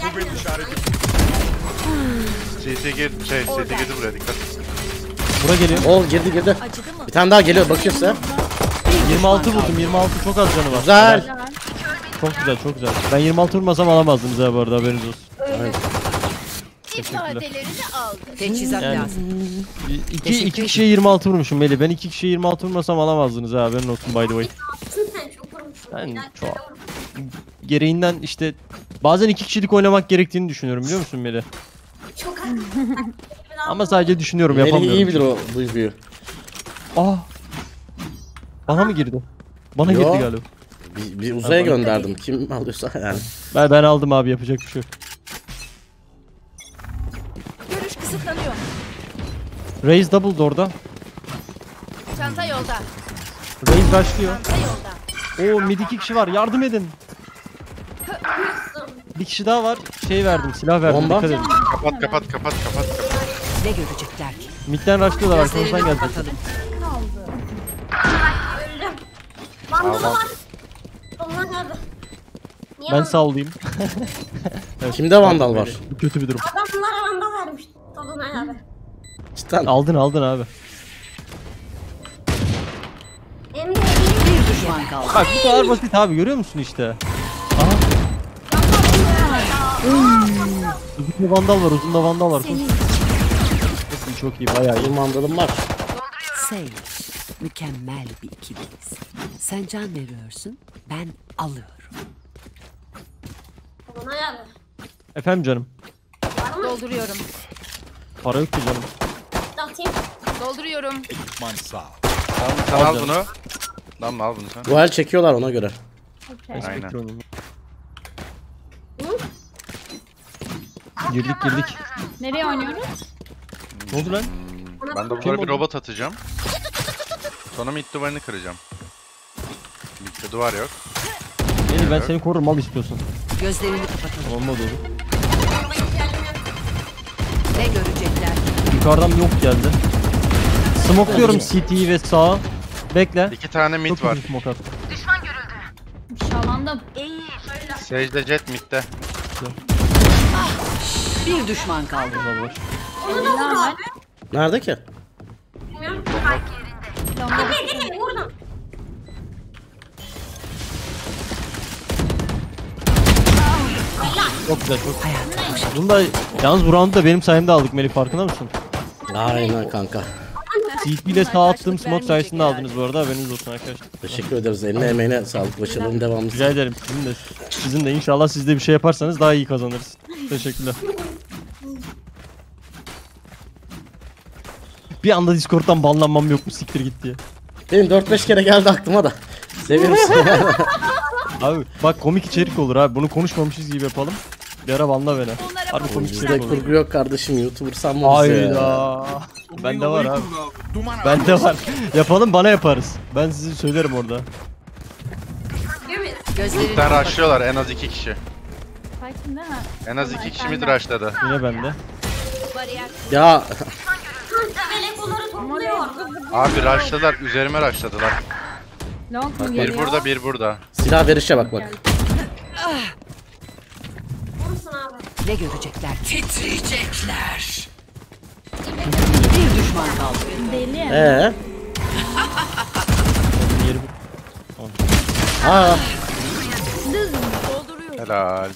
Bu benim işaretim. CT girdi buraya, dikkat et. Bura geliyor. Ol girdi girdi. Bir tane daha geliyor, bakıyor size. 26 vurdum, 26 çok az canı var. Güzel. Helal. Çok güzel, çok güzel. Ben 26 vurmasam alamazdınız ya bu arada, haberiniz olsun. Evet. İfadelerinizi aldık. Teçhizat lazım. 2 kişiye 26 vurmuşum Melih. Ben 2 kişiye 26 vurmasam alamazdınız ha, haberin olsun by the way. Ben çok gereğinden işte bazen 2 kişilik oynamak gerektiğini düşünüyorum, biliyor musun Melih? Çok ama sadece düşünüyorum, yapamıyorum. Melih iyi bilir o duyguyu. Ah. Bana mı girdi? Bana girdi galiba. Bir uzaya gönderdim. Kim alıyorsa yani. Ben aldım abi, yapacak bir şey yok. Görüş kısıtlanıyor. Raze double orada. Çanta yolda. Raze başlıyor. Oo mid 2 kişi var, yardım edin. Bir kişi daha var. Şey verdim, silah verdim. Bomba. Kapat. Ne görecekler ki? Mid'den rushlıyorlar, arkamızdan geldi. Vandal var. Ben sallayayım. Evet. Kimde vandal var? Kötü bir durum. Adam bunlara vandal vermiş. Tolunay abi. Cidden. Aldın abi. Bir düşman kaldı. Bak bu kadar basit abi, görüyor musun işte? Uzunda vandal var, Çok iyi, bayağı iyi vandalım var. Sage, mükemmel bir ikiliyiz. Sen can veriyorsun, ben alıyorum. Efendim canım. Dolduruyorum. Para yok ki canım. Atayım. Dolduruyorum. Ekipman sağ. Tamam, al bunu. Tamam, al bunu sen. Bu el çekiyorlar ona göre. Okay. Aynen. Girdik. Nereye oynuyoruz? Ne oldu lan? Ben de bunlara bir robot atacağım. Sonra mid duvarını kıracağım. Mid'de duvar yok. Melih ben seni korurum, al istiyorsun. Gözlerini kapatalım. Olmadı oğlum. Ne görecekler? Yukarıdan yok geldi. Smokluyorum CT'yi ve sağa. Bekle. 2 tane mid var. Düşman görüldü. Şalandım. İyi. Secde jet mid'de. Ah, bir düşman kaldı. Nerede ki? Bilmiyorum. Vurdum. Çok güzel, çok güzel. Bunu da yalnız bu round'u da benim sayemde aldık Melih, farkında mısın? Aynen kanka. CT ile sağ attığım smoke sayesinde aldınız bu arada, haberiniz olsun arkadaşlar. Teşekkür ederiz, eline emeğine sağlık, başarılı devamlı. Rica ederim, sizin de inşallah siz de bir şey yaparsanız daha iyi kazanırız. Teşekkürler. Bir anda Discord'dan banlanmam yok mu, siktir git diye. Benim 4-5 kere geldi aklıma da. Seviyorum seni. Abi bak komik içerik olur abi, bunu konuşmamışız gibi yapalım. Bir ara banla beni. Harbi komik içerik olur. Kurgu yok kardeşim, YouTuber sanma bize ya. Bende var abi. Bende var. Yapalım, bana yaparız. Ben sizi söylerim orada. Sen rushlıyorlar en az 2 kişi. En az 2 kişi mi rushladı? Yine bende. Ya. Abi rushladılar, üzerime rushladılar. Bak, bir burada, bir burada. Silah verişe bak. Ne görecekler? Titriyecekler. Bir düşman kaldı. Deli. Helal.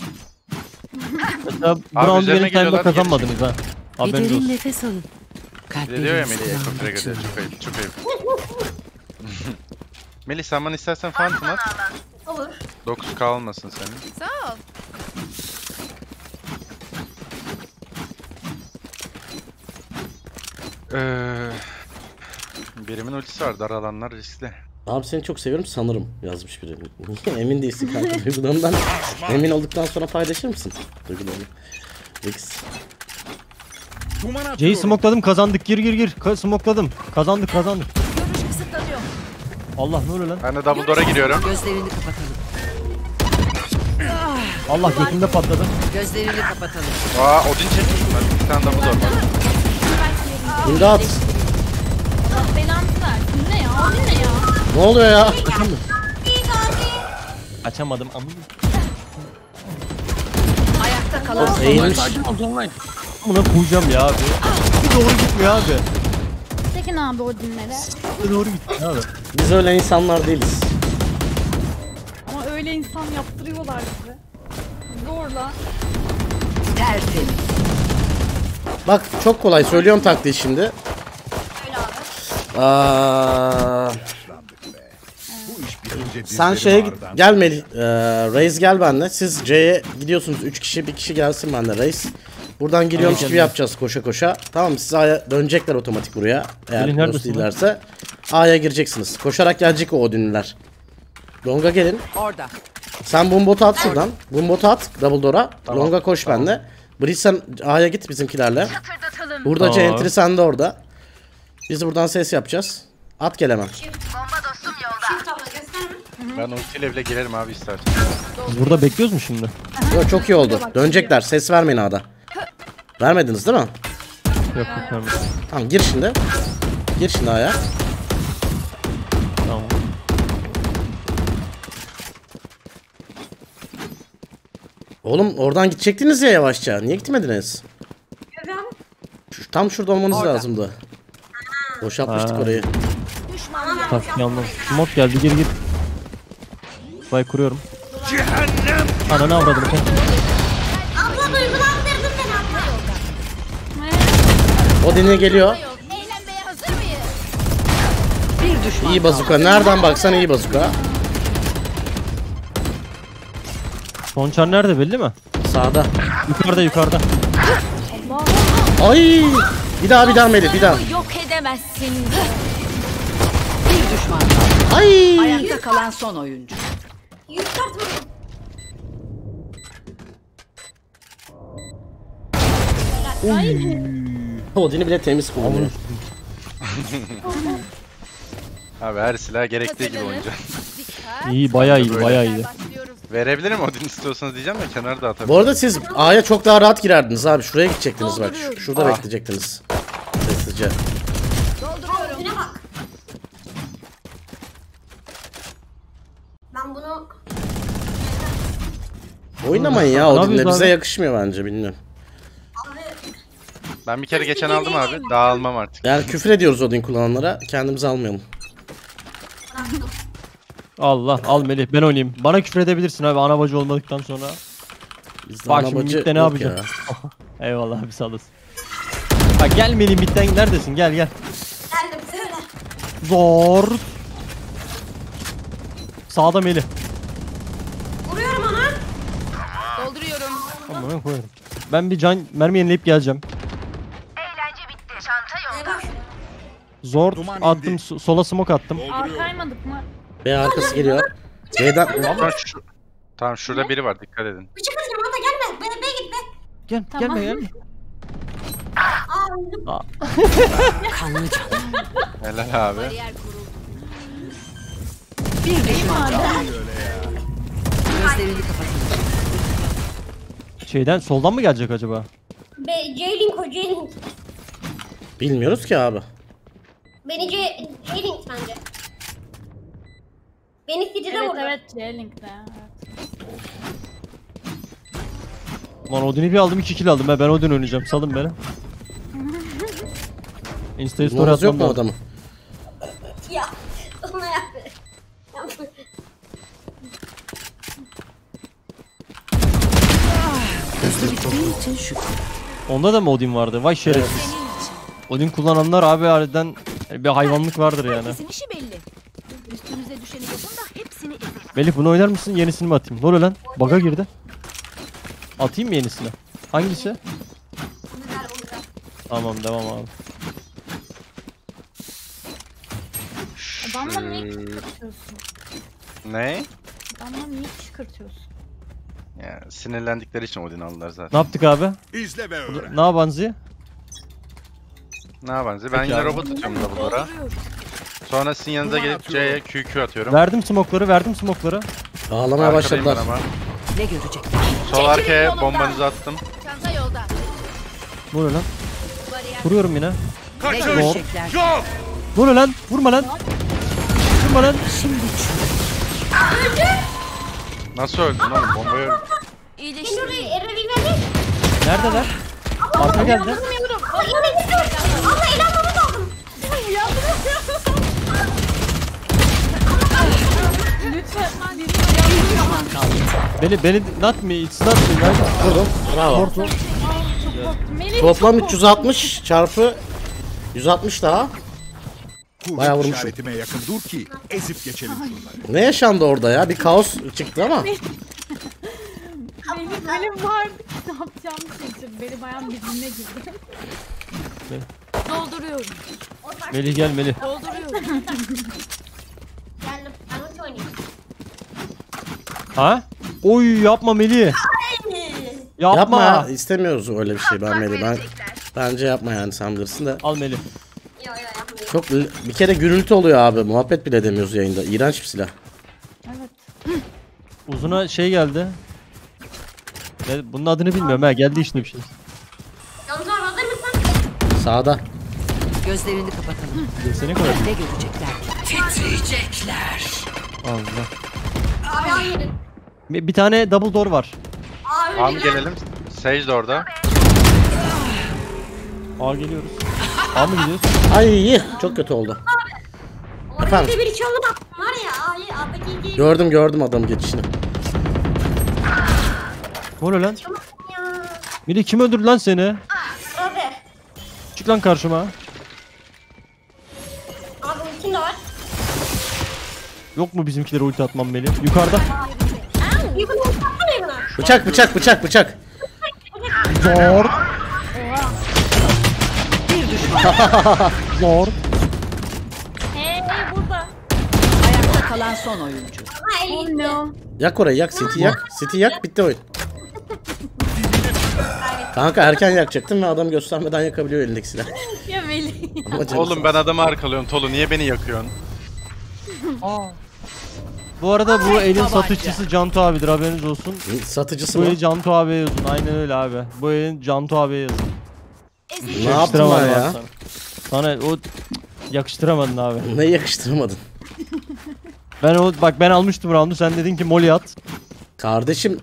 Abi üzerime geliyorlar. Kazanmadınız ha. Haberiniz olsun. Nefes alın. Geliyor ya Melih'e, çok ayıp, çok ayıp. Melih sen bana istersen Phantom at. Olur. 9k olmasın senin. Sağ ol. Birimin ultisi var, dar alanlar riskli. Abi seni çok seviyorum sanırım yazmış biri. Emin değilsin kanka duygularından. Emin olduktan sonra paylaşır mısın duygularını? X. C'yi smokladım, kazandık, gir. Smokladım, kazandık. Görüş kısıtlanıyor. Allah ne oluyor lan? Ben de Dumbledore'a giriyorum. Gözlerini kapatalım. Allah götümde patladı. Gözlerini kapatalım. Aa Odin çekmiş bunlar. Bir tane Dumbledore. İmdat. Allah belantılar. Ne ya? Ne oluyor ya? Açamadım. Ayakta falan. Tolunay sakin ol Tolunay. Buna koyacağım ya abi. Bir doğru gitmiyor abi. Tekin abi Odinlere. Bir doğru gitmiyor abi. Biz öyle insanlar değiliz. Ama öyle insan yaptırıyorlar bizi. Zorla. Tertemiz. Bak çok kolay söylüyorum taktiği şimdi. Öyle abi. Sen şeye git, gel Melih, Reis gel benle. Siz C'ye gidiyorsunuz 3 kişi, 1 kişi gelsin benle Reis. Buradan giriyormuş gibi yapacağız koşa koşa. Tamam mı? Siz A'ya dönecekler otomatik buraya. Eğer dost değillerse A'ya gireceksiniz. Koşarak gelecek o Odinliler. Longa gelin. Orada. Sen bombota at şuradan. Bombota at Dumbledore'a. Tamam, Longa koş tamam. Benle. Breeze sen A'ya git bizimkilerle. Burada C entry sende orada. Biz buradan ses yapacağız. At gelemem. Bomba dostum yolda. Ben ultiyle bile girerim abi istersen. Biz burada bekliyoruz mu şimdi? Yo, çok iyi oldu. Dönecekler. Ses vermeyin A'da. Vermediniz değil mi? Yok vermedim. Tamam gir şimdi. Gir şimdi A'ya. Tamam. Oğlum oradan gidecektiniz ya yavaşça. Niye gitmediniz? Tam şurada olmanız orada lazımdı. Boşaltmıştık orayı. Yalnız mod geldi geri git. Bay kuruyorum. Cehennem. Ananı avradım. Abla duygulandırdın beni abla. Odin'e geliyor. Eğlenmeye hazır mıyız? Bir düşman. İyi bazuka. Nereden baksan iyi bazuka. Ponçar nerede belli mi? Sağda. Yukarıda yukarıda. Ay! Bir daha Melih bir daha. Yok edemezsin. Bir düşman. Ay! Ayakta kalan son oyuncu. Odin'i bile temiz kullanıyor. Abi her silah gerektiği gibi oynayacak. İyi bayağı iyi bayağı iyi. Verebilirim Odin istiyorsanız diyeceğim de kenarda atabilirim. Bu arada siz A'ya çok daha rahat girerdiniz abi. Şuraya gidecektiniz bak. Şurada bekleyecektiniz. Sessizce. Ben bunu... Oynamayın ya Odin'le bize abi yakışmıyor bence bilmiyorum. Ben bir kere geçen aldım abi daha almam artık. Yani küfür ediyoruz Odin kullananlara kendimizi almayalım. Allah al Melih ben oynayayım. Bana küfür edebilirsin abi anabacı olmadıktan sonra. Bak şimdi midde ne yapacağım? Ya. Eyvallah abi sağ olasın. Bak gel Melih midden neredesin gel gel. Geldim söyle. Zor. Sağda Melih. Vuruyorum ona. Dolduruyorum. Tamam koyarım. Ben bir can mermi yenileyip geleceğim. Eğlence bitti. Çanta yolda. Zor attım sola smoke attım. Arkaymadık mı? B arkası geliyor. B'den. Tamam şurada biri var dikkat edin. Küçük kızım orada gelme. B'ye git be. Gel tamam. Gelme. Aa. Kanlı can. Helal abi. Bir düşman gözlerini kapatın. Şeyden soldan mı gelecek acaba? Ceylin. Bilmiyoruz ki abi. Beni Ceylin sence. Beni Sidire vurdu. Evet Ceylin'de. Lan Odin'i bir aldım 2 kill aldım ben Odin oynayacağım salın beni. Insta'ya story atmam lazım adamı. Ya. Onda da mı Odin vardı? Vay şerefsiz. Evet. Odin kullananlar abi harbiden bir hayvanlık vardır yani. Melih bunu oynar mısın? Yenisini mi atayım? Lol lan. Bug'a girdi. Atayım mı yenisini? Hangisi? Tamam devam abi. Adamla niye kışkırtıyorsun? Ne? Adamla niye kışkırtıyorsun? Ya sinirlendikleri için Odin aldılar zaten. Ne yaptık abi? İzle be öyle. Ne yabancı? Ne yabancı? Ben yine robot atıyorum Dumbledore'a. Sonra sizin yanınıza gelip C'ye QQ atıyorum. Verdim smoke'ları. Ağlamaya başladılar. Ne görecekler? Sol arkaya bombanızı attım. Çanta yolda. Vur lan. Vuruyorum yine. Kaçış. Yok. Vur lan. Vurma lan. Şimdi. Nasıl öldün oğlum bombayı? İyileşti. Neredeler? Arka geldi. Allah elanımı aldım. Lütfen beni not me, it's not me. Bravo. Toplam 360 çarpı 160 daha. Bayağı vurmuşum. Yakın dur ki ezip geçelim. Ne yaşandı orada ya? Bir kaos çıktı ama. Benim var. Ne yapacağımı seçtim. Beni bayağı birbirine girdi. Dolduruyorum. Melih gel Melih. Dolduruyorum. Geldim. Anot oynayayım. Ha? Oy yapma Melih. Yapma ya. İstemiyoruz öyle bir şey ben Melih. Ben bence yapma yani sen bilirsin de. Al Melih. Çok bir kere gürültü oluyor abi. Muhabbet bile edemiyoruz yayında. İğrenç bir silah. Evet. Uzuna şey geldi. Bunun adını bilmiyorum ha. Geldi işte bir şey. Sağda. Gözlerini kapatalım. Gözlerini koyalım. Ne görecekler? Titriyecekler. Allah. Bir tane Dumbledore var. Abi gelelim. Sage de orada. A geliyoruz. A mı gidiyoruz? Ay çok kötü oldu. Abi. Efendim. Bir çalı baktım var ya. Abi, gördüm adamın geçişini. Ne oluyor lan? Melih kim öldürdü lan seni? Abi. Çık lan karşıma. Abi ultim de var. Yok mu bizimkilere ulti atmam Melih? Yukarıda. Bıçak. Zor. Bir düşman. Zor. Burada. Ayakta kalan son oyuncu. Yak orayı yak, City yak. City yak bitti oyun. Kanka erken yakacaktım ve adam göstermeden yakabiliyor elindeki silah. Ya Melih. Oğlum ben adamı arkalıyorum Tolu, niye beni yakıyorsun? Bu arada bu elin satıcısı Cantu abidir, haberiniz olsun. Satıcısı mı? Bu eli Cantu abiye yazın, aynen öyle abi. Bu elin Cantu abiye yazın. Ne yaptın ya? Sana o yakıştıramadın abi. Ne yakıştıramadın? Ben almıştım roundu, sen dedin ki Molly at. Kardeşim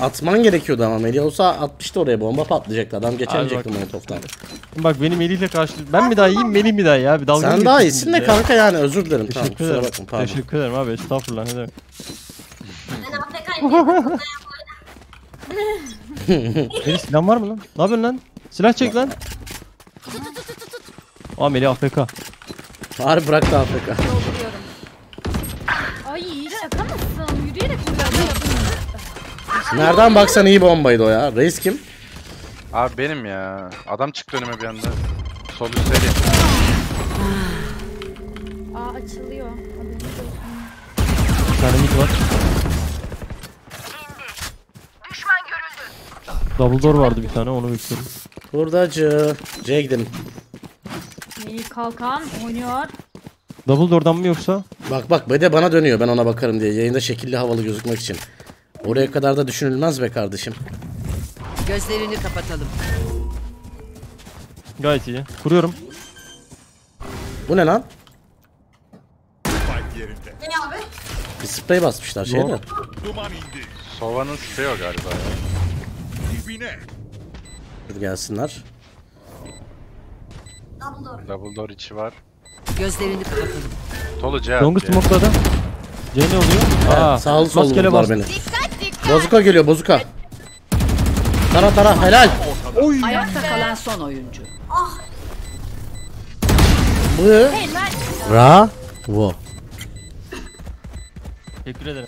atman gerekiyordu ama Melih olsa atmıştı oraya, bomba patlayacaktı adam geçemeyecekti Molotov'tan. Bak benim Melih'le karşı ben mi daha iyiyim Melih mi daha iyi abi? Sen daha iyisin de kanka yani özür dilerim. Teşekkür ederim. Tamam, teşekkür ederim abi, estağfurullah ne demek. Melih silah var mı lan? Ne yapıyorsun lan? Silah çek lan. Aa Melih AFK. Bari bırak da AFK. Ay şaka mısın? Yürüyerek nereden baksan iyi bombaydı o ya. Reis kim? Abi benim ya. Adam çıktı önüme bir anda. Sol üst seri. Aa açılıyor. Bir tane mid var. Düşman görüldü. Dumbledore vardı bir tane, onu bekliyorum. Buradacı. C'ye gidelim. İyi kalkan oynuyor. Dumbledore'dan mı yoksa? Bak bir de bana dönüyor ben ona bakarım diye. Yayında şekilli havalı gözükmek için. Oraya kadar da düşünülmez be kardeşim. Gözlerini kapatalım. Gayet iyi. Kuruyorum. Bu ne lan? Ne abi? Bir sprey basmışlar şeyde. Sova'nın spreyi o galiba ya. Dur gelsinler. Dumbledore içi var. Gözlerini kapatalım. Tolu cevap. Dongus smokladı. C ne oluyor? Evet, aa, sağlı sol vurdular beni. Bozuka geliyor, bozuka. Tara helal. Oy. Ayakta kalan son oyuncu. Ah. Bravo. Teşekkür ederim.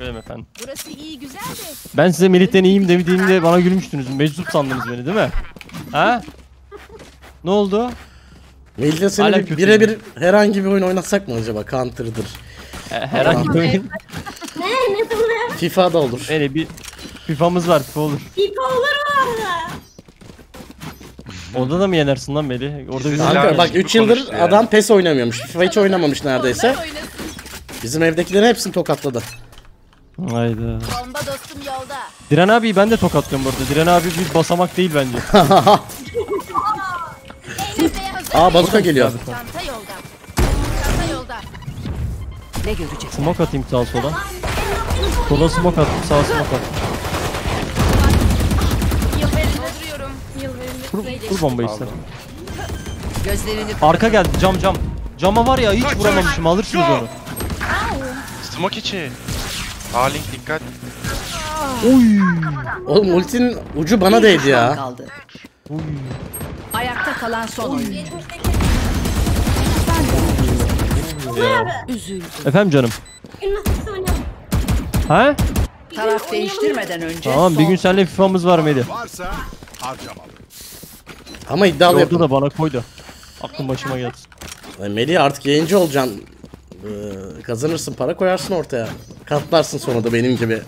Öyle efendim. Burası iyi, güzel de. Ben size Melih'ten iyiyim dediğimde bana gülmüştünüz. Meczup sandınız beni değil mi? Ha? Ne oldu? Melih'le seni birebir herhangi bir oyun oynatsak mı acaba? Counter'dır. Herhangi bir oyun. Ne olur? FIFA da olur. Öyle bir FIFA'mız var, FIFA olur. FIFA olur mu orada? Orada da mı yenersin lan Melih? Orada kanka bak 3 yıldır adam PES oynamıyormuş. FIFA hiç oynamamış neredeyse. Bizim evdekilerin hepsini tokatladı. Hayda. Bomba dostum yolda. Diren abi ben de tokatlıyorum burada. Diren abi bir basamak değil bence. Aa bazuka geliyor. Çanta yolda. Ne görecek? Smoke atayım sağa sola. Sola smoke attım, sağa smoke attım. vur bombayı ister. Arka geldi, cam. Cama var ya hiç vuramamışım, alırsınız onu. Smoke içi. A-Link dikkat. Oy. Oğlum ultinin ucu bana değdi ya. Oy. Ayakta kalan son oyuncu. Efendim canım. Ha? Taraf değiştirmeden önce. Tamam, bir gün seninle FIFA'mız var Melih. Ama iddialı yaptı da bana koydu. Aklım başıma gelsin. Melih artık yayıncı olacaksın. Kazanırsın, para koyarsın ortaya. Katlarsın sonra da benim gibi.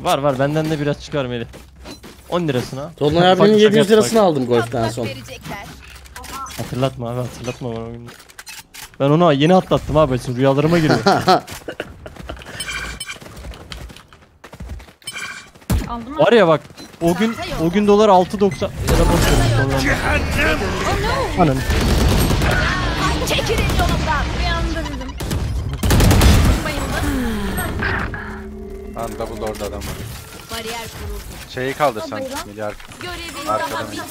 Var benden de biraz çıkar Melih. 10 lirasına. Tolunay abinin 700 lirasını aldım golften son. Hatırlatma abi, hatırlatma bana o günü. Ben onu yeni atlattım abi, şimdi rüyalarıma giriyor. Var ya bak, o gün dolar 6.90 Anam. Çekilin yolumdan. Uyandırdım. Lan Dumbledore'da adam var. Bariyer kuruldu. Şeyi kaldırsan milyar.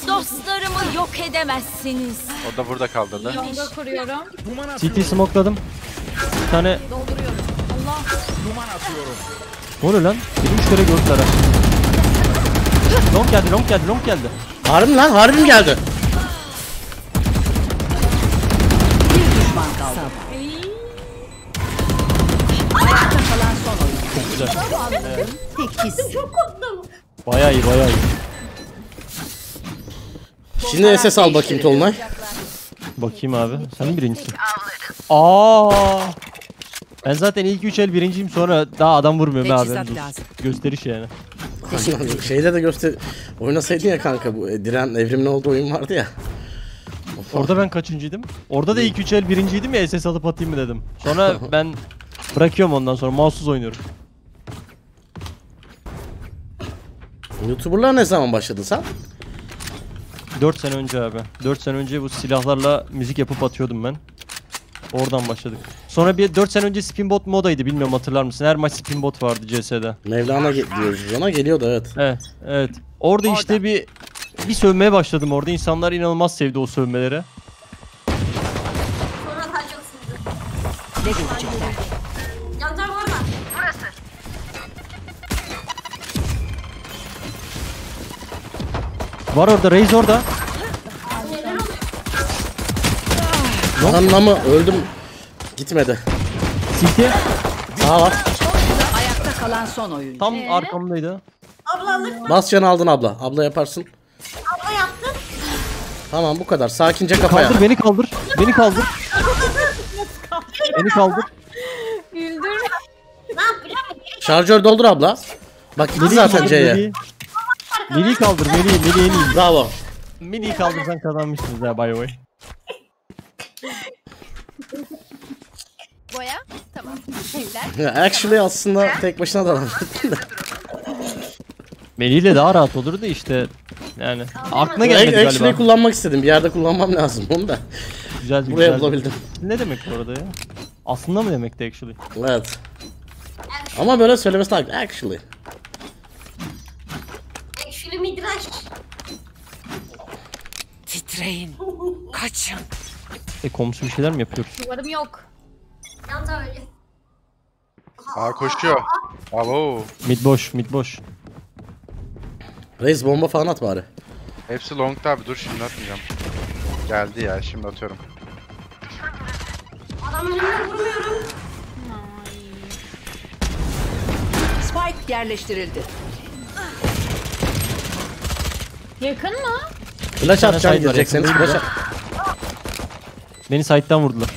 Dostlarımı yok edemezsiniz. O da burada kaldırdı. Yolda kuruyorum. CT smokladım. Bir tane dolduruyorum. Allah. Duman atıyorum. Ne oluyor lan? 23 kere gördüler ha. Long geldi. Harbim geldi. Bir düşman kaldı. Ayakta kalan son oyun. Çok güzel. Tekiz. Çok korktum. Bayağı iyi. Şimdi SS al bakayım Tolunay. Bakayım abi. Sen birincisin. Aa! Ben zaten ilk 3 el birinciyim, sonra daha adam vurmuyor be abi. Gösteriş yani. Şeyde de göster. Oynasaydın ya kanka, bu Diren evrimin olduğu oyun vardı ya. Orada ben kaçıncıydım? Orada da ilk 3 el birinciydim ya, SS alıp atayım mı dedim. Sonra ben bırakıyorum, ondan sonra mouse'suz oynuyorum. YouTuber'lar ne zaman başladın sen? 4 sene önce abi. 4 sene önce bu silahlarla müzik yapıp atıyordum ben. Oradan başladık. Sonra bir 4 sene önce spinbot modaydı, bilmiyorum hatırlar mısın? Her maç spinbot vardı CS'de. Mevlana diyoruz ona, geliyordu evet. Evet. Orada işte bir sövmeye başladım orada. İnsanlar inanılmaz sevdi o sövmelere. Sonra kaçacaksınız. Ne görecekler? Yandan orada. Burası. Var orada, Reis orada. Anlamı öldüm. Gitmedi. Siti. Daha var. Ayakta kalan son oyuncu. Tam arkamdaydı. Ablalık mı? Bascan aldın abla. Abla yaparsın. Abla yaptın. Tamam bu kadar. Sakince kafaya. Kaldır beni, kaldır. Beni kaldır. Güldür. Şarjör doldur abla. Bak gitti zaten C'ye. Melih'i kaldır. Melih'i en iyi. Bravo. Melih'i kaldırsan kazanmışsınız ya by the way. Boya tamam. Actually aslında tek başına da anlattım da. Melih'le daha rahat olurdu işte. Yani aklına gelmedi galiba. Actually kullanmak istedim. Bir yerde kullanmam lazım onu da. Buraya bulabildim. Ne demek bu arada ya? Aslında mı demekti actually? Evet. Ama böyle söylemesi lazım. Actually. Actually midrash. Titreyin. Kaçın. Komşu bir şeyler mi yapıyoruz? Duvarım yok. Yanda öyle. Aa koşuyor. Alo. Mid boş. Reis bomba falan at bari. Hepsi long'da abi, dur şimdi atmayacağım. Geldi ya, şimdi atıyorum. Adamın önüne vurmuyorum. Spike yerleştirildi. Yakın mı? Flash atacağım diyecekseniz flash at. Beni site'den vurdular.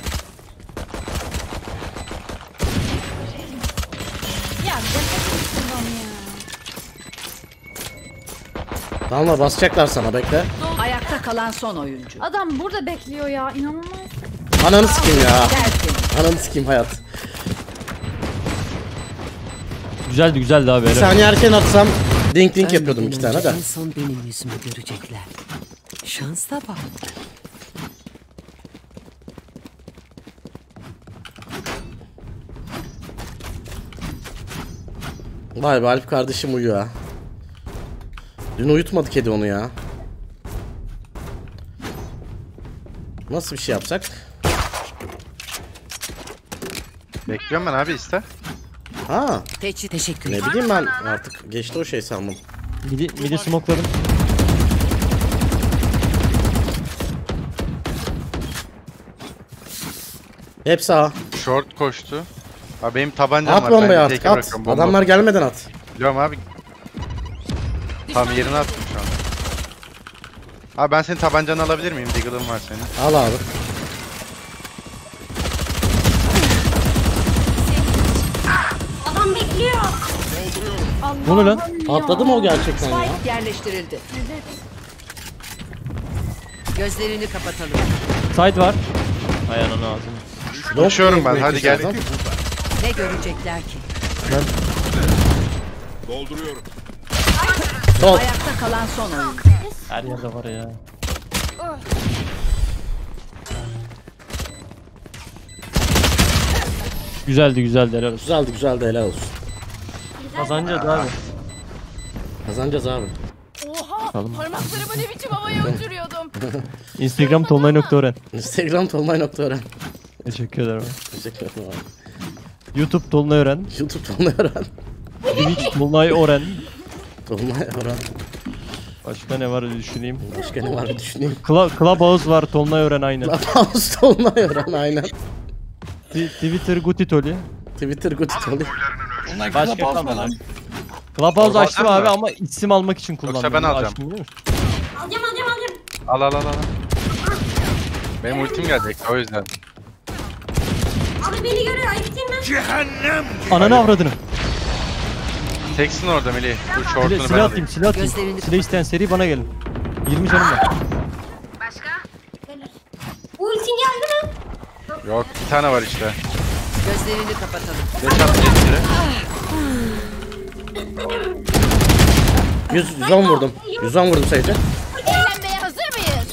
Tamam basacaklar sana, bekle. Ayakta kalan son oyuncu. Adam burada bekliyor ya, inanılmaz. Ananı sikeyim ya. Ananı sikeyim hayat. Güzeldi abi. Bir saniye erken atsam ding yapıyordum iki tane de. En son benim yüzümü görecekler. Şans da bak. Vay be, Alp kardeşim uyuyor ha. Dün uyutmadı kedi onu ya. Nasıl bir şey yapsak? Bekliyorum ben abi, iste. Ha. Teşekkür. Ne bileyim ben artık, geçti o şey sanmam. Midi smokladım. Hepsi A. Short koştu. Abi benim tabancam at var. At bombayı artık, at. Adamlar gelmeden at. Biliyorum abi. Tam yerine attım şu an. Abi ben senin tabancanı alabilir miyim? Deagle'ın var senin. Al abi. Adam bekliyor. Ne oluyor lan? Atladı mı o gerçekten ya? Spike yerleştirildi. Gözlerini kapatalım. Side var. Ayağının ağzını. Koşuyorum ben, hadi gel. Ne görecekler ki? Ben... Dolduruyorum. Sol. Ayakta kalan son oyuncu. Her yerde var ya. Güzeldi, güzeldi, helal olsun. Güzeldi, güzeldi, helal olsun. Kazanacağız abi. Kazanacağız abi. Oha! Parmaklarımı ne biçim havaya uçuruyordum. Instagram Tolunay.Ören. Instagram Tolunay.Ören. Teşekkür ederim. Teşekkür ederim abi. YouTube Tolunay Ören. YouTube Tolunay Ören. Twitch Tolunay Ören. Tolunay Ören. Başka ne var düşüneyim. Başka ne var düşüneyim. Clubhouse var, Tolunay Ören aynen. Clubhouse Tolunay Ören aynen. Twitter Gutitoli. Twitter Gutitoli. Başka kalma lan. Clubhouse açtım abi mi? Ama isim almak için kullandım. Yoksa ben alacağım. Alacağım. Al. Benim ultim gelecek o yüzden. Abi beni görüyor, ayıp değil mi? Cehennem! Ananı avradını. Teksin orada Melih. Bu şortunu ben silah atayım, silah atayım. Silah isteyen seri bana gelin. 20 canım var. Başka? Ultin geldi mi? Yok, bir tane var işte. Gözlerini kapatalım. Yaşam geçiri. 110 vurdum. 110 vurdum Sage'e. Eğlenmeye hazır mıyız?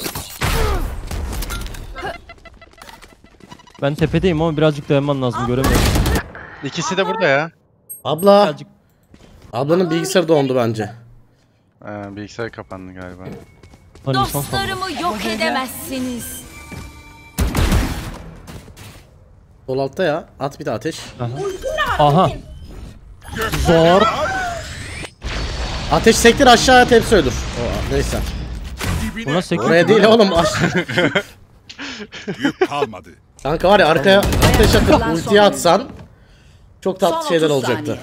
Ben tepedeyim ama birazcık dayanman lazım, göremiyorum. İkisi de burada ya. Abla. Birazcık... Ablanın bilgisayarı dondu bence. Bilgisayar kapandı galiba. Dostlarımı yok edemezsiniz. Sol altta ya. At bir de ateş. Aha. Zor. Ateş sektir aşağıya, hepsi öldür. O, neyse. Buna sektir. Oraya değil oğlum. Yük kalmadı. Kanka var ya, arkaya ateş atıp ultiye atsan çok tatlı şeyler olacaktı.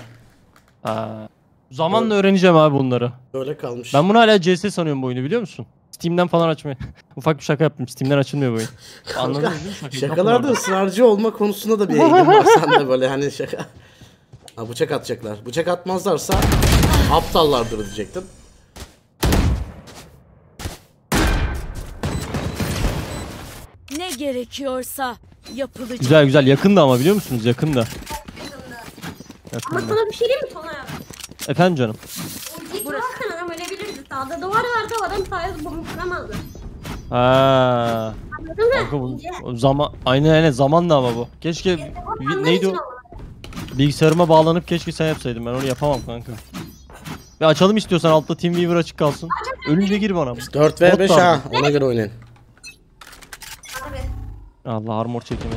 Zamanla öğreneceğim abi bunları. Böyle kalmış. Ben bunu hala CS sanıyorum bu oyunu, biliyor musun? Steam'den falan açmayı. Ufak bir şaka yaptım. Steam'den açılmıyor bu oyun. Anladın mı? Şakalarda ısrarcı olma konusunda da bir eğilim var sende, böyle hani şaka. Ha, bıçak atacaklar. Bıçak atmazlarsa aptallardır diyecektim. Ne gerekiyorsa yapılacak. Güzel güzel, yakında ama biliyor musunuz? Yakında. Ama sana bir şey diyeyim mi Tolunay abi? Efendim canım. Ultiyi kurarsan adam ölebilirdi. Sağda duvar vardı, o adam sayesinde bomba kuramazdı. Haa. Anladın mı? Aynen zamanla ama bu. Keşke... Neydi o? Bilgisayarıma bağlanıp keşke sen yapsaydın, ben onu yapamam kanka. Ve açalım istiyorsan, altta TeamViewer açık kalsın. Önünde gir bana. 4v5 ha, ona göre oynayın. Allah, armor çekemedi.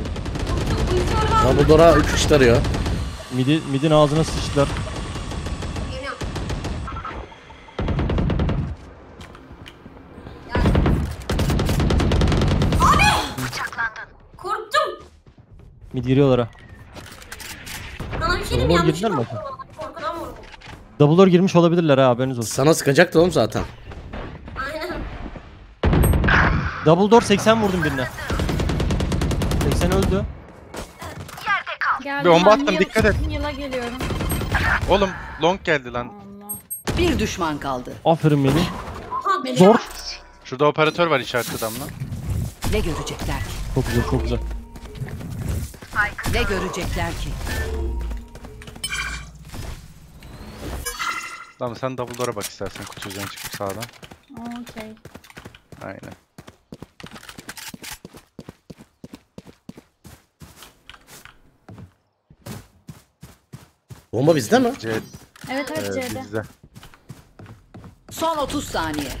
Dumbledore'a 3 kişi tarıyor. Midin ağzına sıçtılar. Abi! Bıçaklandın. Korktum. Mid giriyorlar ha. Dumbledore girdiler mi? Dumbledore girmiş olabilirler ha, haberiniz olsun. Sana sıkacaktı oğlum zaten. Dumbledore 80 vurdum birine. 80 öldü. Bir bomba attım, dikkat et. Oğlum long geldi lan. Bir düşman kaldı. Aferin beni. Zor. Şurada operatör var işaretli damla. Ne görecekler ki? Çok güzel, çok güzel. Ne görecekler ki? Tamam, sen Dumbledore'a bak istersen, kutucuğun çıkıp sağdan. Okey. Aynen. Bomba bizde mi? Evet evet C'de. Bizde. Son 30 saniye.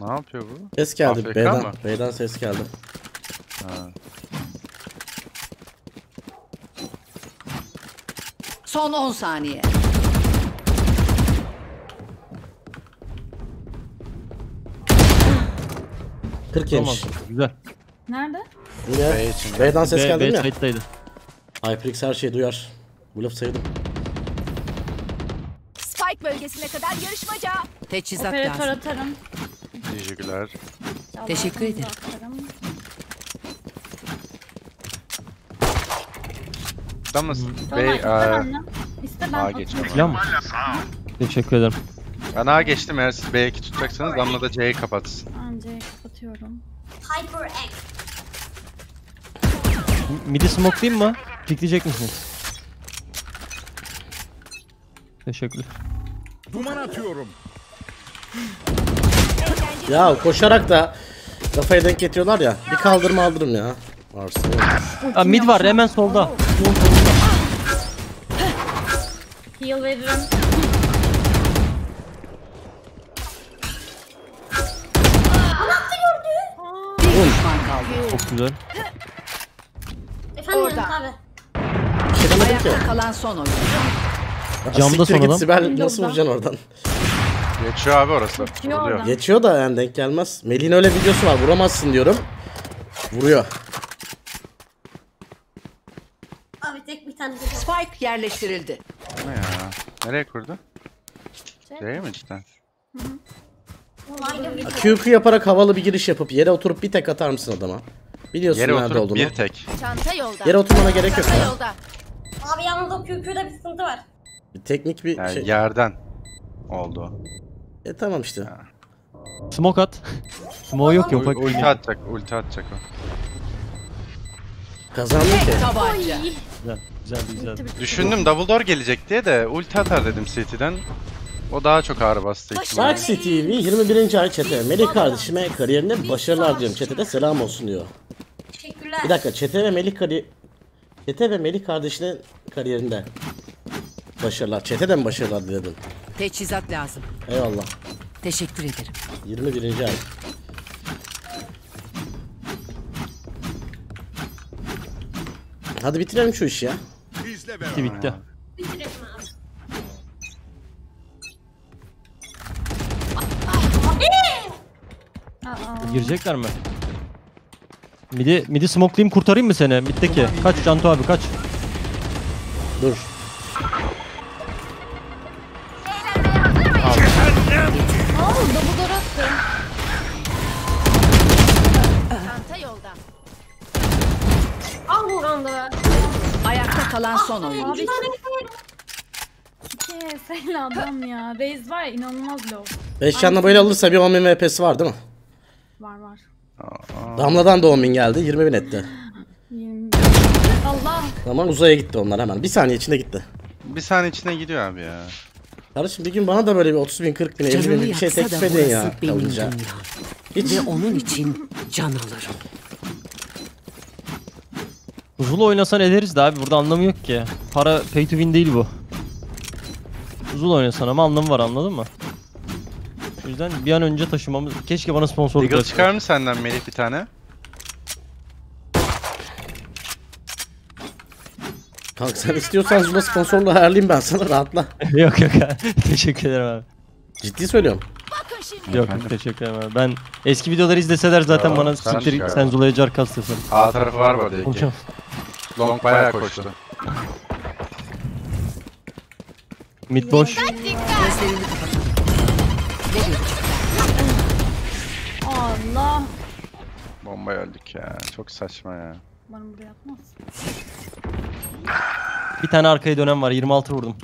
Ne yapıyor bu? Ses geldi Afrika B'den. Mı? B'den ses geldi. Ha. Son 10 saniye. Tamam, güzel. Nerede? Yine B'den ses geldi mi? B'deydi. HyperX her şeyi duyar. Bu laf saydım. Spike bölgesine kadar yarışmaca. Teçhizat lazım. Operator atarım. Teşekkürler. Teşekkür ederim. Tamam. Bey A geçeceğim. Teşekkür ederim. Ben A geçtim, eğer siz B'ye tutacaksanız Damla da C'yi kapatsın. C'yi kapatıyorum. HyperX. Midi smoke'layayım mı? Pikleyecek misiniz? Teşekkürler. Duman atıyorum. Ya koşarak da kafaya denk getiriyorlar ya. Bir kaldırma aldırım ya. Varsa. Aa, mid var hemen solda. Heal veririm. Anahtar gördü. Bir düşman kaldı. Çok güzel. Efendim orada. Ayakta kalan son oyun. Camda sonradan. Sibel nasıl vuracaksın oradan? Geçiyor abi orası. Geçiyor, geçiyor da yani denk gelmez. Melih'in öyle videosu var, vuramazsın diyorum. Vuruyor. Abi tek bir tane. Spike yerleştirildi. Ne ya? Nereye kurdu? C'ye mi cidden? QQ yaparak havalı bir giriş yapıp yere oturup bir tek atar mısın adama? Biliyorsun yere nerede olduğunu. Bir tek. Yere oturmana gerek yok. Abi yalnız o QQ'da bir sıkıntı var. Bir teknik bir yani şey. Yerden oldu. Tamam işte. Ha. Smoke at. Smoke yok ya. Ulti atacak, ulti atacak o. Kazandı ki. Güzel, güzel, güzel. Düşündüm Dumbledore gelecek diye de ulti atar dedim City'den. O daha çok ağır bastı. Bak City 21. ay çete. Melih kardeşime kariyerinde başarılar diyorum. Çetede selam olsun diyor. Teşekkürler. Bir dakika, çete ve Melih kardeşinin kariyerinde başarılar. Çeteden başarılar dedim. Teçhizat lazım. Eyvallah. Teşekkür ederim. 21. ay. Hadi bitirelim şu işi ya. Bitti bitti. Bitirelim abi. Girecekler mi? Midi smoke'layayım, kurtarayım mı seni? Middeki. Kaç Canto abi kaç. Dur. Ayakta kalan son oyun. Abi sayılı adam ya. Base var ya, inanılmaz low. 5 canla böyle alırsa bir 10.000 MVP'si var değil mi? Var var. Damladan da 10.000 geldi. 20.000 etti. 20.000. Allah. Tamam uzaya gitti onlar hemen. Bir saniye içinde gitti. Bir saniye içinde gidiyor abi ya. Kardeşim bir gün bana da böyle bir 30.000, 40.000, 50.000 bir şey teklif edin ya. Hiç. Ve onun için can alırım. Uzul oynasan ederiz de abi, burada anlamı yok ki. Para pay to win değil bu. Uzul oynasan ama anlamı var, anladın mı? O yüzden bir an önce taşımamız... Keşke bana sponsorluk açık. Çıkar mı senden Melih bir tane? Kanka sen istiyorsan Zula sponsorluğu ayarlayayım ben sana, rahatla. Yok yok abi. Teşekkür ederim abi. Ciddi söylüyorum. Yok teşekkür ederim abi. Ben eski videoları izleseler zaten ya, bana siktir sen Zula'ya car kastırsan. A tarafı var mı diye ki. Long bayağı koştu. Mid boş. Allah. Bomba öldük ya. Çok saçma ya. Umarım buraya atmaz. Bir tane arkaya dönem var. 26 vurdum.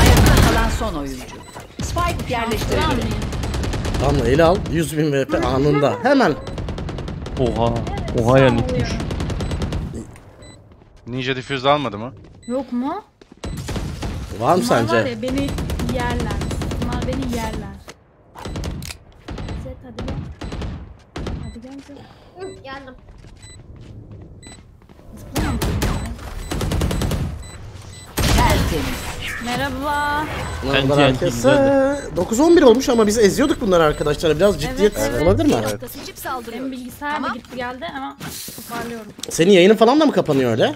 Ayakta kalan son oyuncu. Spike yerleştirelim. Damla eli al. 100.000 VP anında. Hemen. Oha. Oha ya nitmiş. Ninja Diffuse almadı mı? Yok mu? Var mı sence? Var ya, beni yerler. Bunlar beni yerler. Hadi gelsin. Geldim. Merhaba. Bunlar arkası 9-11 olmuş ama biz eziyorduk bunları arkadaşlar. Biraz ciddiyet olabilir mi? Evet. Benim bilgisayar da gitti geldi ama toparlıyorum. Senin yayının falan da mı kapanıyor öyle?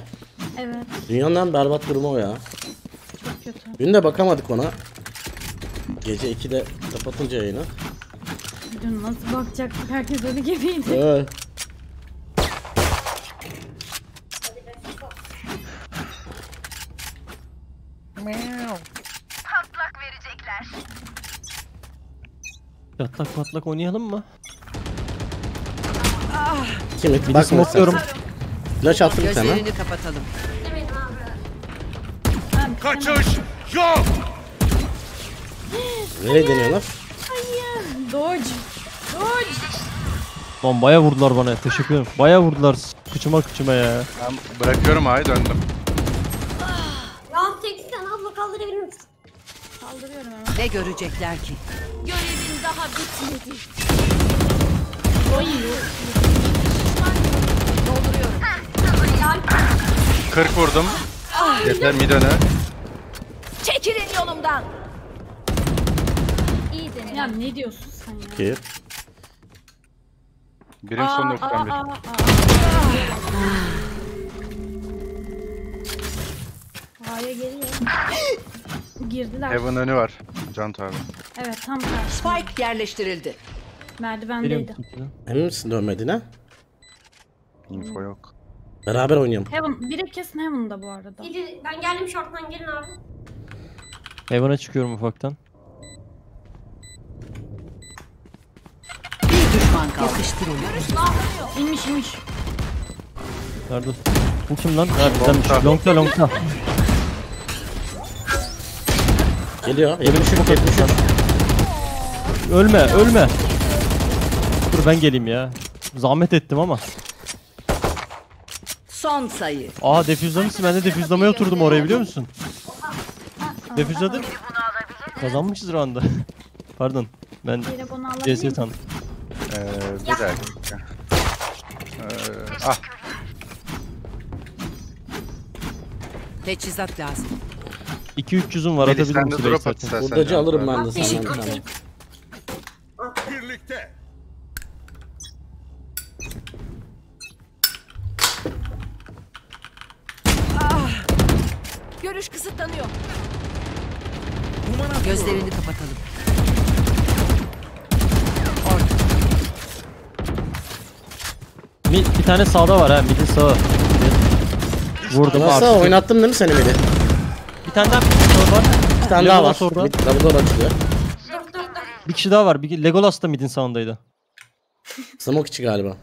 Evet. Dünyanın en berbat durumu o ya. Çok kötü. Dün de bakamadık ona. Gece 2'de kapatınca yayını. Dün nasıl bakacaktık? Herkes öyle gibiydi. Evet. Patlak verecekler. Patlak patlak oynayalım mı? Ah. Kimlik bakma istiyorum. Flash attım sana. Gözlerini kapatalım. Kaçış yok. Nereye deniyorlar? Hayır. Dodge. Dodge. Lan baya vurdular bana. Teşekkür ederim. Baya vurdular. Kıçıma kıçıma ya. Ben bırakıyorum ay döndüm. Kaldırıyorum hemen. Ne görecekler ki? Görevin daha bitmedi. Oyunu. Dolduruyorum. 40 vurdum. Yeter mi döne? Çekilin yolumdan. İyi dene. Ya ne diyorsun sen ya? Git. Birim son noktam benim. A'ya geliyor. Girdiler. Haven önü var. Can abi. Evet tam karşı. Spike yerleştirildi. Merdivendeydi. Emin misin dönmediğine? Info yok. Beraber oynayalım. Haven, biri kesin Haven'da bu arada. Ben geldim şorttan gelin abi. Haven'a çıkıyorum ufaktan. Bir düşman kaldı. Görüş dağılıyor. İnmiş inmiş. Nerede? Bu kim lan? Longta longta. Geliyor. Yemin şu etmişim. Ölme, ölme. Dur ben geleyim ya. Zahmet ettim ama. Son sayı. Aa defüzlamışsın. Ben de defüzlamaya oturdum oraya biliyor musun? Defüzladım. Kazanmışız round'da. Pardon. Ben CS tanım. Bir dakika. Ah. Teçhizat lazım. 2-300'üm var atabilirim sürekli. Buradacı alırım ben de senden. Birlikte. Ah. Görüş kısıtlanıyor. Gözlerini kapatalım. Bir tane sağda var ha, bir de sağa. Vurdum artık. Sağ oynattım değil mi seni beni? Bir tane daha var. Bir tane daha var. Dumbledore açılıyor. Bir kişi daha var. Bir Legolas da midin sağındaydı. Smoke içi galiba.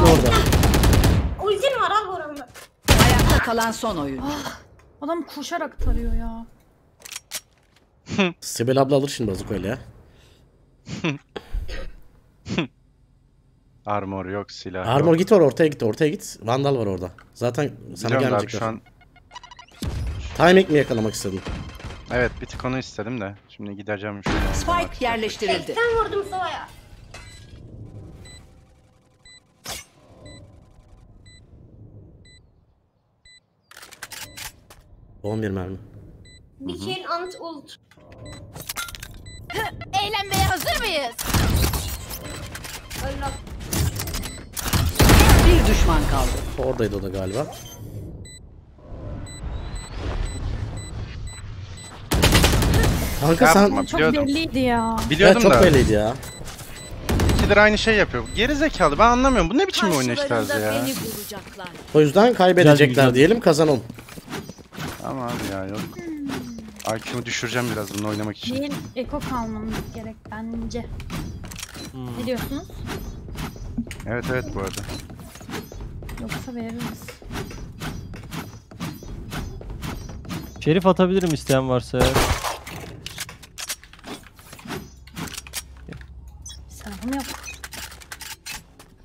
Orada. Ultim var abi oranında. Ayakta kalan son oyun. Adam koşarak tarıyor ya. Sibel abla alır şimdi bazukayla ya. Armor yok, silah yok. Armor git ortaya git, ortaya git. Vandal var orada. Zaten sana gelmeyecekler. An... Timing mi yakalamak istedim? Evet, bir tık onu istedim de. Şimdi gideceğim. Spike yerleştirildi. Sen vurdum soğaya. On bir mermi. Bir kill and ult. Eğlenmeye hazır mıyız? Öl lan. Bir düşman kaldı. Oradaydı o da galiba. Kanka sen çok belliydi ya. Biliyordum çok belliydi ya. İkidir aynı şey yapıyor. Geri zekalı ben anlamıyorum. Bu ne biçim oynayış tarzı ya. O yüzden kaybedecekler diyelim kazanalım. Ama abi ya yok. IQ'mu düşüreceğim biraz bunu oynamak için. Benim eko kalmamız gerek bence. Ne diyorsunuz? Evet evet bu arada. Yoksa veririz. Şerif atabilirim isteyen varsa. Silahım yok.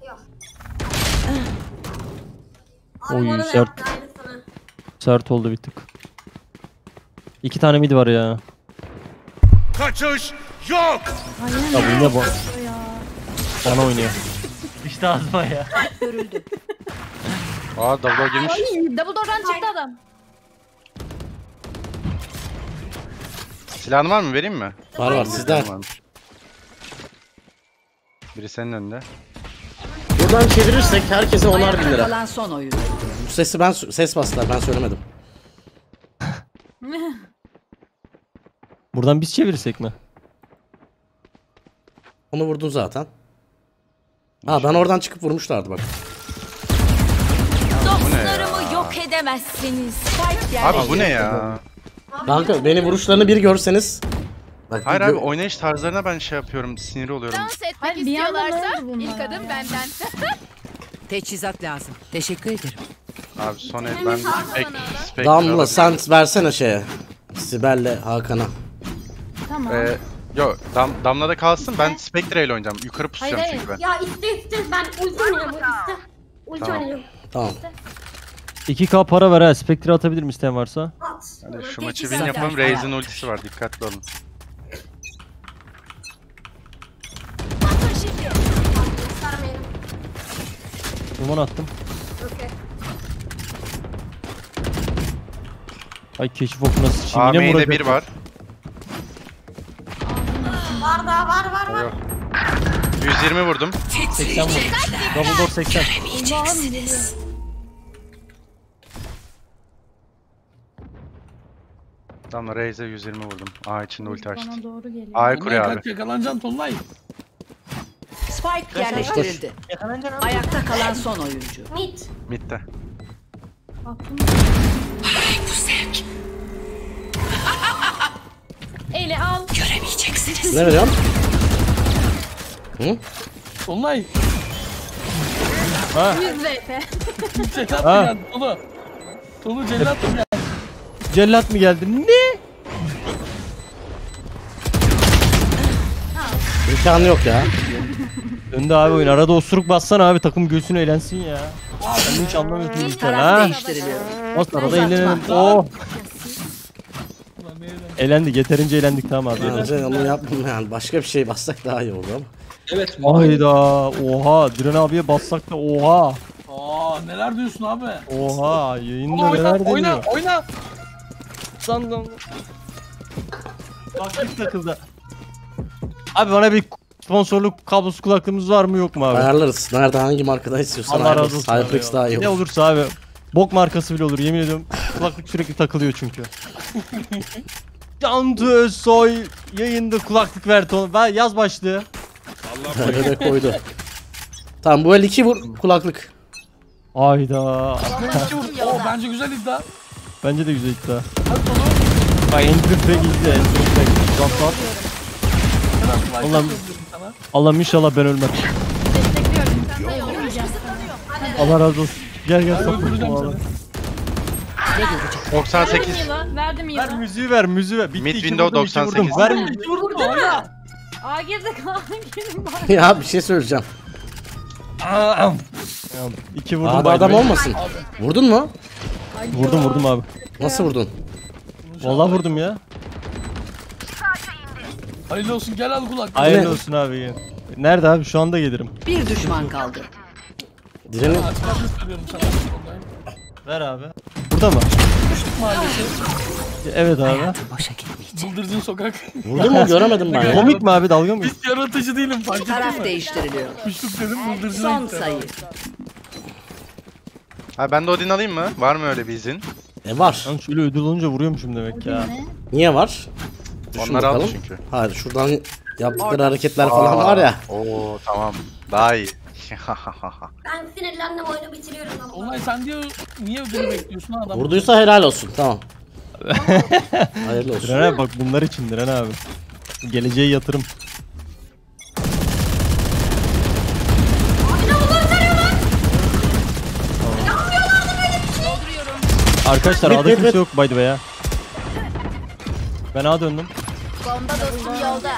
Yok. Oy sert. Sert oldu bir tık. 2 tane mid var ya. Kaç. kaçış yok. Ya bu ne bu? Bana oynuyor. İşte azma ya. Görüldü. Aa Dumbledore girmiş. Dumbledore'dan çıktı adam. Silahın var mı? Vereyim mi? Var var sizden. Biri senin önünde. Buradan çevirirsek herkese 10'ar bin lira. Son oyun. Bu sesi ben bastılar. Ben söylemedim. Buradan biz çevirirsek mi? Onu vurdun zaten. Ha ben oradan çıkıp vurmuşlardı bak. Dostlarımı yok edemezsiniz. Abi bu ne ya? Kanka beni vuruşlarını bir görseniz. Bak, hayır abi oynayış tarzlarına ben şey yapıyorum, sinir oluyorum. Dans etmek istiyorlarsa ilk adım benden. Teçhizat lazım. Teşekkür ederim. Abi son el ben spek. Damla sen versene şeye. Sibel'le Hakan'a. Tamam. Yok Damla da kalsın, ben Spectre ile oynayacağım. Yukarı pusacağım çünkü ben. Ya iste ben ulti oynayacağım. Ulti oynayacağım. Tamam. 2K para ver ha, Spectre atabilirim isteyen varsa. At. Hadi şu maçı win yapalım, Raze'in ultisi var, dikkatli olun. Duman attım. Okay. Ay keşif okuna sıçayım. AM'de bir var. Var daha var. 120 vurdum. 80 vurdum. Dumbledore 80. Tamam Raze'e 120 vurdum. A içinde ulti açtı. A'yı kuruyor abi. Yakalanacaksın Tolunay. Spike yerleştirildi. Ayakta kalan son oyuncu. Mid'de. Ay bu zevk. Eli al. Göremeyeceksiniz. Ne veriyorsun? Hı? Tolunay. Ha. 100 VP. Cellat mı geldi? Tolu cellat mı geldi? Cellat mı geldi? Ne? İmkanı yok ya. Döndü abi oyun. Arada osuruk bassan abi, takım göğsünü eğlensin ya. Ben hiç anlamıyorum işte ha. Nasıl arada eğlenelim. Oh. Eğlendik, yeterince eğlendik tamam abi. Yeterince onu yapmam yani. Başka bir şey bassak daha iyi olur ama. Evet. Hayda. Oha. Diren abiye bassak da oha. Aa neler diyorsun abi? Oha. Yayında ama neler deniyor? Oyna. Sandım. Baktık takıldı. Abi bana bir sponsorluk kablosuz kulaklığımız var mı yok mu abi? Ayarlarız. Nerede hangi markadan istiyorsan ayarlarız. HyperX daha iyi olur. Ne olursa abi. Bok markası bile olur yemin ediyorum. Kulaklık sürekli takılıyor çünkü. Cantu Özsoy yayında kulaklık ver tonu. Yaz başlığı. Nerede koydu. Tamam bu el 2 vur kulaklık. Ayda. Bence güzel iddia. Bence de güzel iddia. Ay entrifek izle. Entrifek. Allah'ım inşallah ben ölmem. Allah razı olsun. Gel saplayacağım. 98. Verdim yıla. Ver müziği ver. Bitti. Mid window 98. Ver mi? Vurdun mu? Aa girdik. Ya bir şey söyleyeceğim. Aa. 2 vurdum. Abi adam olmasın. Vurdun mu? Vurdum abi. Nasıl vurdun? Vallahi vurdum ya. Hayırlı olsun, gel al kulak. Hayırlı olsun abi gel. Nerede abi? Şu anda gelirim. Bir düşman kaldı. Direnin. Ver abi. Burada mı? Evet abi. Bıldırcın sokak. Vurdu mu? Göremedim ben. Komik mi abi? Dalga mı? Hiç yaratıcı değilim. Taraf değiştiriliyor. Kuşluk dedim, bıldırcın. Son sayı. Abi ben de Odin alayım mı? Var mı öyle bir izin? Var. Ben şöyle ödül olunca vuruyormuşum demek ya. Niye var? Onları aldı çünkü. Hayır şuradan yaptıkları hareketler falan var ya. Oo tamam. Daha iyi. Ben sinirlendim, oyunu bitiriyorum ama. Olay sen diyor niye ödülü bekliyorsun adam? Vurduysa helal olsun tamam. Hayırlı olsun. Diren abi bak bunlar için Diren abi. Geleceğe yatırım. Abi ne bunları tarıyor lan? Ne yapıyorlardı böyle bir şey? Dolduruyorum. Arkadaşlar ağda kimse yok by the way ya. Ben ağa döndüm. Bomba dostum yolda.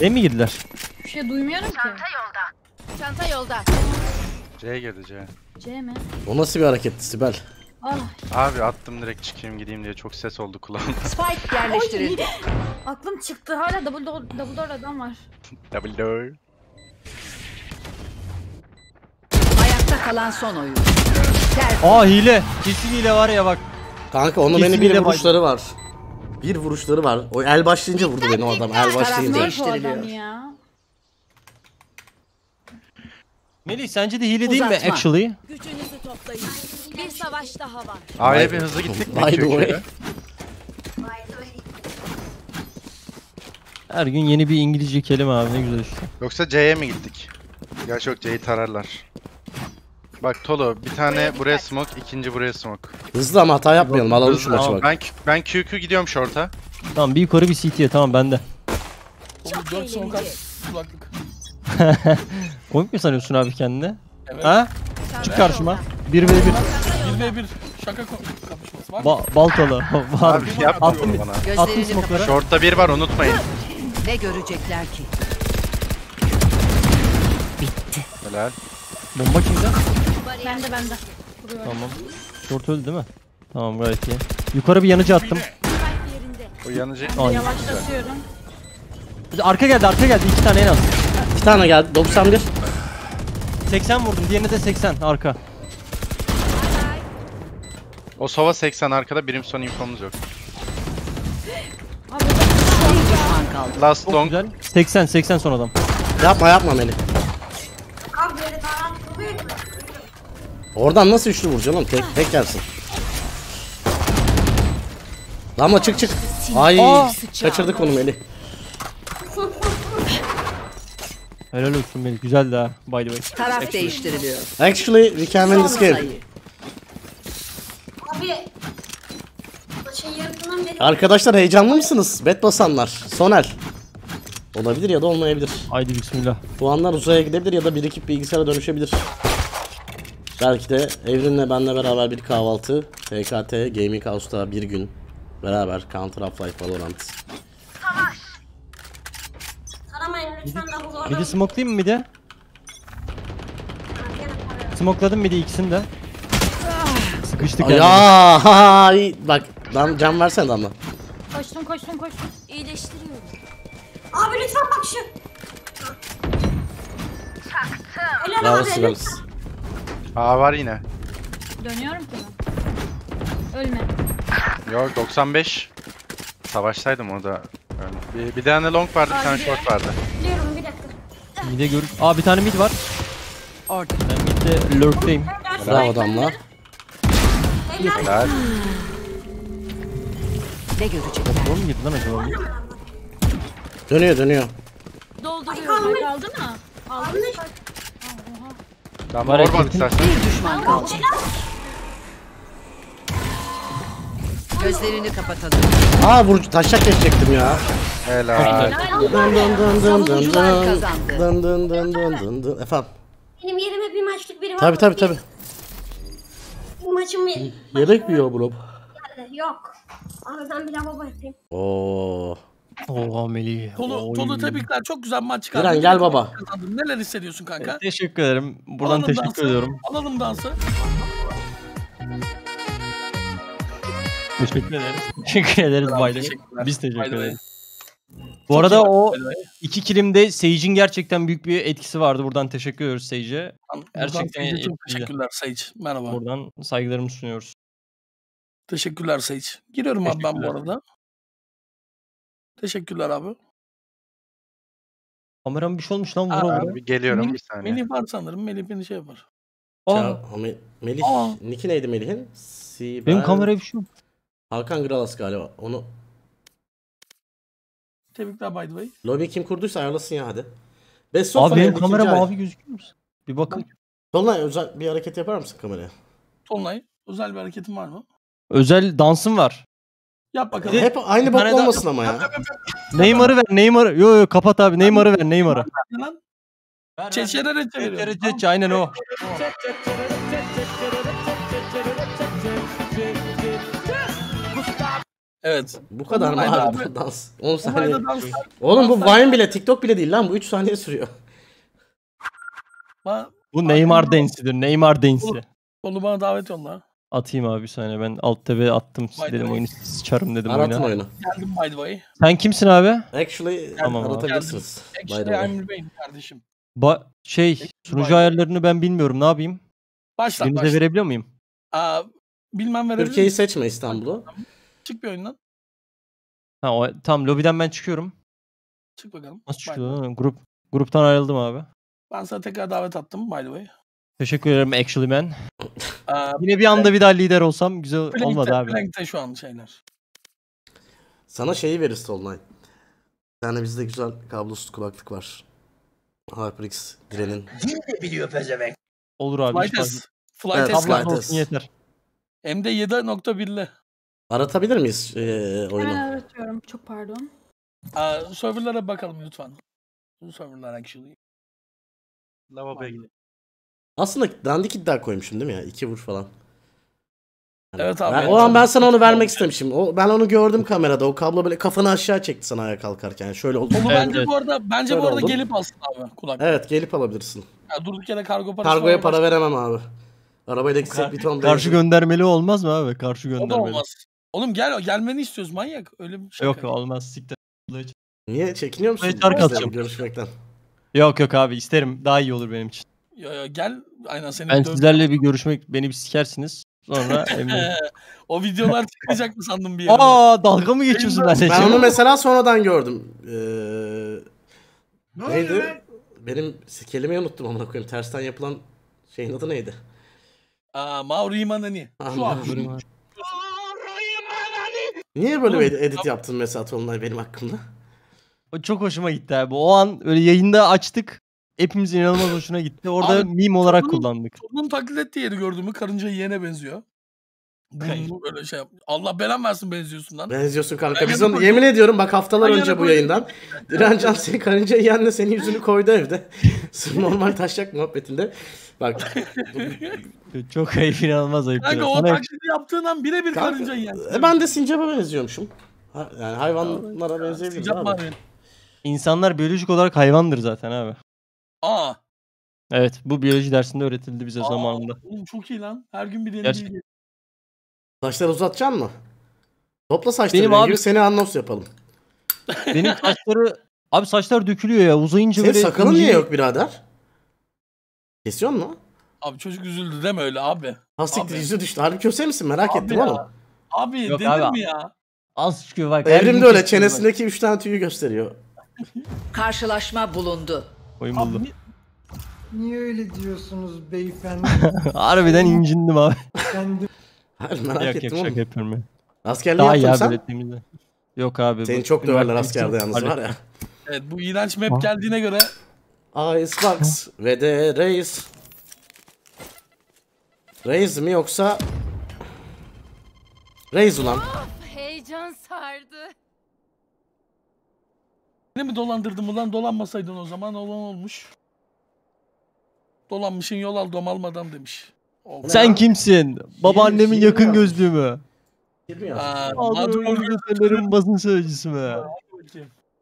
E mi girdiler? hiçbir şey duymuyorum ki. Çanta yolda. Çanta yolda. C girdi C. C mi? O nasıl bir hareketti Sibel? Ah. Abi attım direkt çıkayım gideyim diye çok ses oldu kulağımda. Spike yerleştirildi. Aklım çıktı hala Dumbledore adam var. Dumbledore. Ayakta kalan son oyun. Aa hile. Kesin hile var ya bak. Kanka onun beni bir vuruşları var. Bir vuruşları var. O el başlayınca vurdu beni o adam. El başlayınca. Melih sence de hile değil mi actually? Gücünüzü toplayın. Bir savaş daha var. A'ya bir hızlı gittik mi? Her gün yeni bir İngilizce kelime abi ne güzel işte. Yoksa C'ye mi gittik? Gerçi yok C'yi tararlar. Bak Tolo bir tane buraya smoke, ikinci buraya smoke. Hızlı ama hata yapmayalım alalım şu maçı bak. Ben QQ gidiyorum short'a. Tamam bir yukarı bir CT'ye tamam bende. Çok eğlenceli. Komik mi sanıyorsun abi kendine? Evet. Ha? Çık karşıma. 1v1. 1v1. Şaka kapışması var. Baltalı. Var. Abi yapmıyor bana. Attım smokları. Short'ta bir var unutmayın. Ne görecekler ki? Bitti. Helal. Bomba kimde? Bende. Tamam. Short öldü değil mi? Tamam gayet iyi. Yukarı bir yanıcı attım. O yanıcı. Yavaşlatıyorum. Arka geldi. 2 tane en az. 2 tane geldi. 91. 80 vurdum. Diğerine de 80. Arka. O sova 80 arkada. Birim son infomuz yok. Last çok long. Güzel. 80 son adam. Yapma beni. Oradan nasıl üçlü vuracaksın oğlum? Tek gelsin. Lama çık. Ay kaçırdık onu Melih. Helal olsun Melih. Güzel daha by the way. Taraf değiştiriliyor. Actually we can win this game. Abi maçın yarısından beri... Arkadaşlar heyecanlı mısınız? Bet basanlar. Soner. Olabilir ya da olmayabilir. Haydi bismillah. Puanlar uzaya gidebilir ya da birikip bilgisayara dönüşebilir. Belki de Evrim'le benle beraber bir kahvaltı. TKT Gaming House'da bir gün beraber Counter Strike Valorant. Bir de smoklayayım mı bir de? Smokladım bir de ikisini de. Sıkıştık ya. Bak can versene damla. Koştum. İyileştiriyorum. Abi lütfen bak şu. Taktım. Bravo Sivas. Aa var yine. Dönüyorum ki ben. Ölme. Yok 95. Savaştaydım orada. Bir tane long vardı, bir tane short vardı. Biliyorum bir dakika. Mid'e görür. Aa bir tane mid var. Orada. Ben mid'de lurkteyim. Bravo adamlar. Helal. Ne görecekler? Oğlum mid lan acaba mid? Dönüyor. Dolduruyor. Kaldı mı? Aldı. Tamam ormanı istersen. Bir düşman kaldı. Gözlerini kapatalım. Aa vurucu taşak geçecektim ya. Helal. Savunucular kazandı. Efendim. Benim yerime bir maçlık biri var. Tabii. Bu maçın bir... Yelek mi yok bro? Yok. Aradan bir lavabo yapayım. Ooo Melih. Tolu tebrikler çok güzel maç çıkardın. Diren gel baba. Neler hissediyorsun kanka? Teşekkür ederim. Buradan alalım teşekkür dansı. Ediyorum. Alalım dansı. Teşekkür ederiz Bayley. Biz teşekkür ederiz. Bu arada o iki kilimde Sage'in gerçekten büyük bir etkisi vardı. Buradan teşekkür ediyoruz Sage'e. Gerçekten çok teşekkürler Sage. Merhaba. Buradan saygılarımı sunuyoruz. Teşekkürler Sage. Giriyorum abi ben bu arada. Teşekkürler abi. Kameram bir şey olmuş lan vuramadım. Geliyorum bir saniye. Melih var sanırım. Melih beni şey yapar. Melih. Niki neydi Melih'in? Benim kameraya bir şey yok. Hakan Gralas galiba. Onu... Tebrikler by the way. Lobby kim kurduysa ayarlasın ya hadi. Abi benim kamera mavi gözüküyor musun? Bir bakın. Tolunay özel bir hareket yapar mısın kameraya? Tolunay özel bir hareketin var mı? Özel dansım var. Yap bakalım. Hep aynı bok olmasın ama ya. Neymar'ı ver Neymar'ı. Yo kapat abi Neymar'ı ver Neymar'ı. Çeçerere aynen o. Evet. Bu kadar mı abi dans? 10 saniye. Oğlum bu Vine bile, TikTok bile değil lan. Bu 3 saniye sürüyor. Bu Neymar dance'dir. Neymar dance'i. Onu bana davet yolla. Atayım abi bir saniye. Ben alt tebe attım. Dedim oyunu sıçarım dedim oyuna. Aratın oyunu. Geldim by the way. Sen kimsin abi? Actually tamam, aratabilirsiniz. Actually I'm Rubey'im kardeşim. Sunucu ayarlarını ben bilmiyorum. Ne yapayım? Başla. Beni de verebiliyor muyum? Bilmem verebilirim. Türkiye'yi seçme, İstanbul'u. Çık bir oyundan. Tamam lobiden ben çıkıyorum. Çık bakalım. Nasıl çıkıyor? Gruptan ayrıldım abi. Ben sana tekrar davet attım by the way. Teşekkür ederim actually man. Yine bir anda bir daha lider olsam güzel olmadı abi. Plank'te şu an şeyler. Sana şeyi veririz Tolunay. Yani bizde güzel kablosuz kulaklık var. HyperX Diren'in. Yine biliyor pezevenk. Olur abi. Flight test. Yeter. Hem de 7.1'le. Aratabilir miyiz oyunu? Ben aratıyorum. Çok pardon. Serverlara bakalım lütfen. Bu serverlar actually. Lavaboya gidelim. Aslında dandik iddia koymuşum değil mi ya? 2 vur falan. Yani evet abi. O an ben sana onu vermek istemişim. Ben onu gördüm kamerada. O kablo böyle kafanı aşağı çekti sana ayağa kalkarken. Şöyle oldu. Onu bence bu arada gelip alsın abi kulak. Evet gelip alabilirsin. Ya durduk yere kargo parası. Kargoya para veremem abi. Arabayla gitsek bir ton. Karşı göndermeli olmaz mı abi? Karşı göndermeli. O da olmaz. Oğlum gelmeni istiyoruz manyak. Öyle bir şey. Yok olmaz siktir. Niye çekiniyor musun? Görüşmekten. Yok abi isterim. Daha iyi olur benim için. Ya gel aynen seni. Ben sizlerle bir görüşmek, beni bir sikersiniz. Sonra eminim. O videolar çıkacak mı sandım bir yerde? Dalga mı geçiyorsun lan? Ben onu mesela sonradan gördüm. Neydi? Benim kelimeyi unuttum amına koyayım. Tersten yapılan şeyin adı neydi? Mauri Manani. Şu an. Niye böyle bir edit yaptın mesela Tolunay benim hakkımda? O çok hoşuma gitti abi. O an öyle yayında açtık. Hepimizin inanılmaz hoşuna gitti. Orada abi, meme olarak kullandık. Tolun'un taklit ettiği yeri gördün mü? Karınca yeğene benziyor. Böyle şey yapıyor. Allah belan versin benziyorsun lan. Benziyorsun kanka. Biz onu yemin ediyorum bak haftalar önce bu yayından. Direncan seni karınca yeğenle senin yüzünü koydu evde. Normal taşacak muhabbetinde. Bak. Çok ayıp, inanılmaz ayıp. Kanka o taklidi yaptığından birebir karınca yeğen. Ben de sincaba benziyormuşum. Yani hayvanlara benzeyebilirim abi. İnsanlar biyolojik olarak hayvandır zaten abi. Evet, bu biyoloji dersinde öğretildi bize zamanında. Oğlum çok iyi lan. Her gün bir yeni bilgi. Saçları uzatacaksın mı? Topla saçları. Benim abi seni anons yapalım. Benim saçları abi saçlar dökülüyor ya. Uzayınca böyle. Senin sakalın niye yok birader? Kesiyor mu? Abi çocuk üzüldü deme öyle abi. Hastiktir yüzü düştü. Harbi köse misin? Merak ettim oğlum. Abi dedim mi ya? Az çıkıyor bak. Evrimde öyle çenesindeki 3 tane tüyü gösteriyor. Karşılaşma bulundu. Oyun buldum. Niye öyle diyorsunuz beyefendi? Harbiden incindim abi. Hayır merak ettim oğlum. Şaka yapıyorum ben. Askerliği yaptın sen? Yok abi. Seni çok döverler askerde yalnız var ya. Evet bu iğrenç map geldiğine göre. Icebox ve de Reis. Reis mi yoksa? Reis ulan. Heyecan sardı. Seni mi dolandırdım ulan? Dolanmasaydın o zaman olan olmuş. Dolanmışın yol al domalmadan demiş. Sen kimsin? Babaannemin yakın gözlüğü mü? Mağdur gösterilerin basın sözcüsü mü?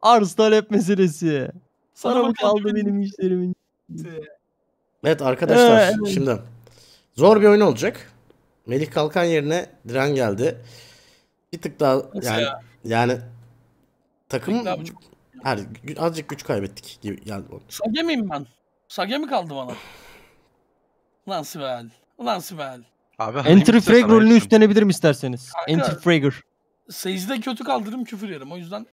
Arz talep meselesi. Sana mı kaldı benim işlerimin? Evet arkadaşlar şimdi zor bir oyun olacak. Melih Kalkan yerine Diren geldi. Bir tık daha yani takım... azıcık güç kaybettik gibi geldi. Sage miyim ben? Sage mi kaldı bana? Ulan Sibel. Ulan Sibel. Entry Frag rolünü üstlenebilirim isterseniz. Entry Fragger. Sage'de kötü kaldırırım küfür yerim o yüzden.